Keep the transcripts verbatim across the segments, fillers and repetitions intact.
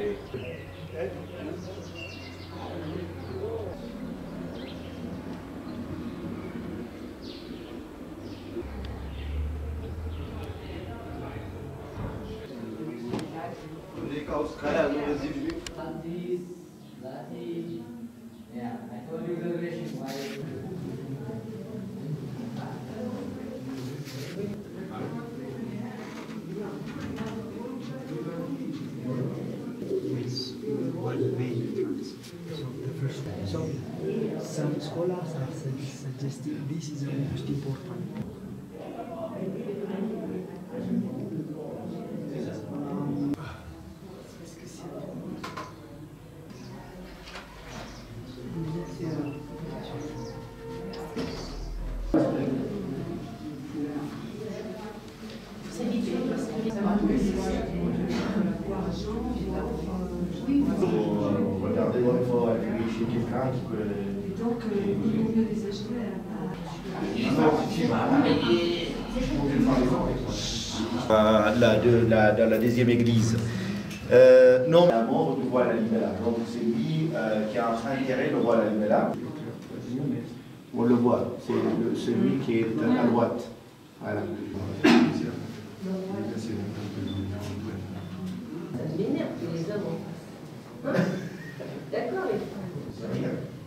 This is the most important thing. La, de, la, de la deuxième église. Euh, non, la mort du roi Lalibela. Donc c'est lui euh, qui a enterré le roi Lalibela. On le voit, c'est celui qui est à droite. Voilà.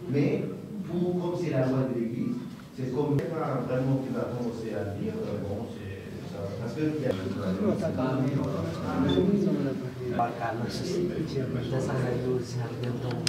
Mais pour, comme c'est la loi de l'église, c'est comme vraiment qui va commencer à dire bon, c'est. Parce que il y a le